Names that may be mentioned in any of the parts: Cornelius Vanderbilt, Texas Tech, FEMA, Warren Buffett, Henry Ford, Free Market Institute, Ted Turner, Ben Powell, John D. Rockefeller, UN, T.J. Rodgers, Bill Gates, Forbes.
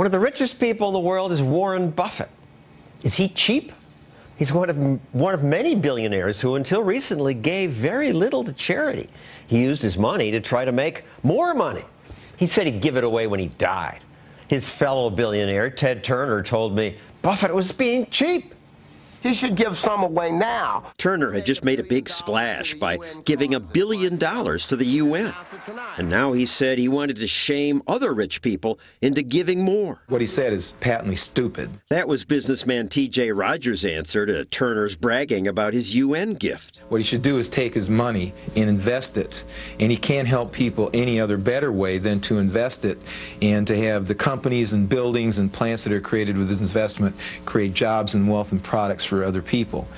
One of the richest people in the world is Warren Buffett. Is he cheap? He's one of many billionaires who until recently gave very little to charity. He used his money to try to make more money. He said he'd give it away when he died. His fellow billionaire, Ted Turner, told me Buffett was being cheap. He should give some away now. Turner had just made a big splash by giving $1 billion to the UN. And now he said he wanted to shame other rich people into giving more. What he said is patently stupid. That was businessman T.J. Rodgers' answer to Turner's bragging about his UN gift. What he should do is take his money and invest it. And he can't help people any other better way than to invest it and to have the companies and buildings and plants that are created with his investment create jobs and wealth and products for other people.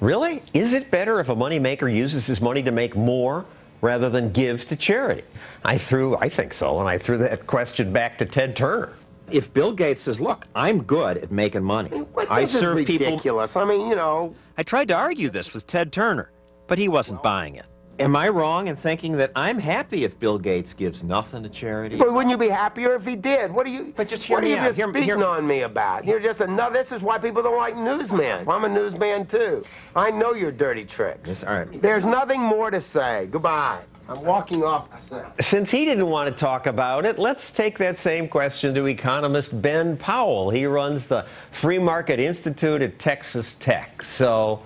Really? Is it better if a moneymaker uses his money to make more rather than give to charity? I think so, and I threw that question back to Ted Turner. If Bill Gates says, look, I'm good at making money. I serve people. Ridiculous. I mean, you know. I tried to argue this with Ted Turner, but he wasn't buying it. Am I wrong in thinking that I'm happy if Bill Gates gives nothing to charity? But wouldn't you be happier if he did? What are you? But just hear me out. What are you beating on me about? You're just another. This is why people don't like newsmen. Well, I'm a newsman too. I know your dirty tricks. Yes, all right. There's nothing more to say. Goodbye. I'm walking off the set. Since he didn't want to talk about it, let's take that same question to economist Ben Powell. He runs the Free Market Institute at Texas Tech. So,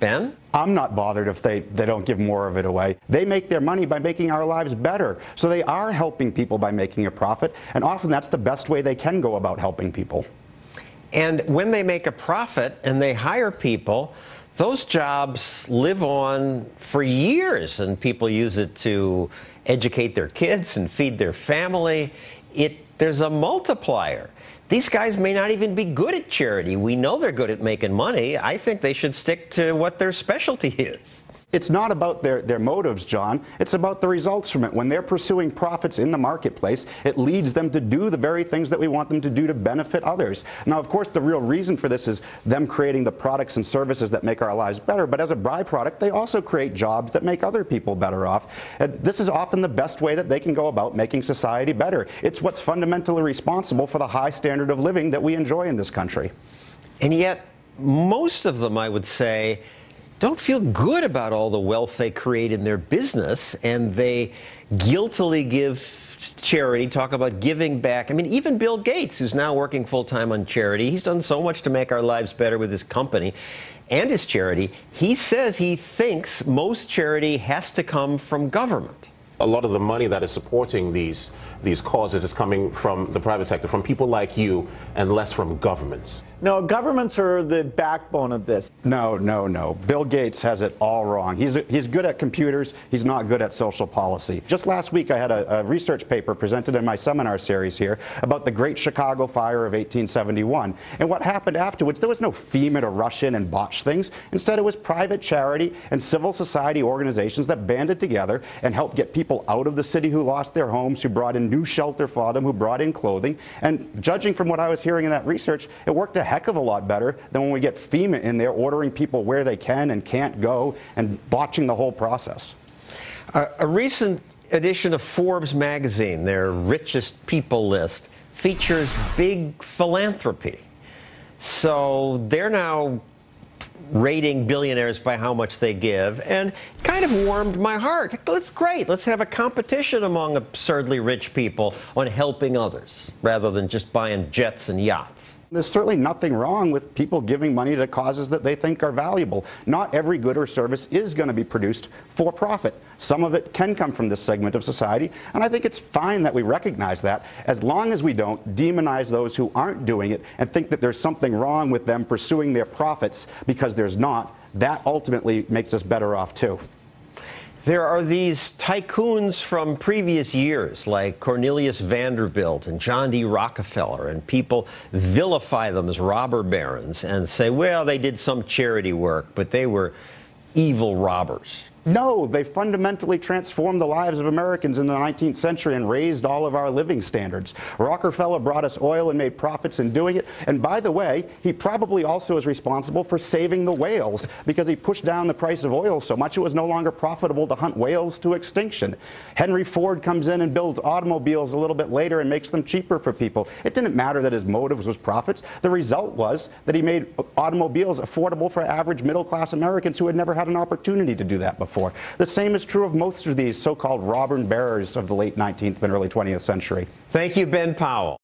Ben? I'm not bothered if they don't give more of it away. They make their money by making our lives better. So they are helping people by making a profit, and often that's the best way they can go about helping people. And when they make a profit and they hire people, those jobs live on for years, and people use it to educate their kids and feed their family. There's a multiplier. These guys may not even be good at charity. We know they're good at making money. I think they should stick to what their specialty is. It's not about their motives, John. It's about the results from it. When they're pursuing profits in the marketplace, it leads them to do the very things that we want them to do to benefit others. Now, of course, the real reason for this is them creating the products and services that make our lives better, but as a byproduct, they also create jobs that make other people better off. And this is often the best way that they can go about making society better. It's what's fundamentally responsible for the high standard of living that we enjoy in this country. And yet, most of them, I would say, don't feel good about all the wealth they create in their business, and they guiltily give to charity, talk about giving back. I mean, even Bill Gates, who's now working full-time on charity, he's done so much to make our lives better with his company and his charity. He says he thinks most charity has to come from government. A lot of the money that is supporting these causes is coming from the private sector, from people like you, and less from governments. No, governments are the backbone of this. No, no, no. Bill Gates has it all wrong. He's good at computers. He's not good at social policy. Just last week, I had a research paper presented in my seminar series here about the Great Chicago Fire of 1871. And what happened afterwards, there was no FEMA to rush in and botch things. Instead, it was private charity and civil society organizations that banded together and helped get people out of the city who lost their homes, who brought in new shelter for them, who brought in clothing. And judging from what I was hearing in that research, it worked a heck of a lot better than when we get FEMA in there ordering people where they can and can't go and botching the whole process. A recent edition of Forbes magazine, their richest people list, features big philanthropy. So they're now rating billionaires by how much they give, and kind of warmed my heart. That's great. Let's have a competition among absurdly rich people on helping others rather than just buying jets and yachts. There's certainly nothing wrong with people giving money to causes that they think are valuable. Not every good or service is going to be produced for profit. Some of it can come from this segment of society, and I think it's fine that we recognize that, as long as we don't demonize those who aren't doing it and think that there's something wrong with them pursuing their profits, because there's not. That ultimately makes us better off, too. There are these tycoons from previous years, like Cornelius Vanderbilt and John D. Rockefeller, and people vilify them as robber barons and say, well, they did some charity work, but they were evil robbers. No, they fundamentally transformed the lives of Americans in the 19th century and raised all of our living standards. Rockefeller brought us oil and made profits in doing it. And by the way, he probably also is responsible for saving the whales, because he pushed down the price of oil so much it was no longer profitable to hunt whales to extinction. Henry Ford comes in and builds automobiles a little bit later and makes them cheaper for people. It didn't matter that his motives was profits. The result was that he made automobiles affordable for average middle-class Americans who had never had an opportunity to do that before. The same is true of most of these so-called robber and bearers of the late 19th and early 20th century. Thank you, Ben Powell.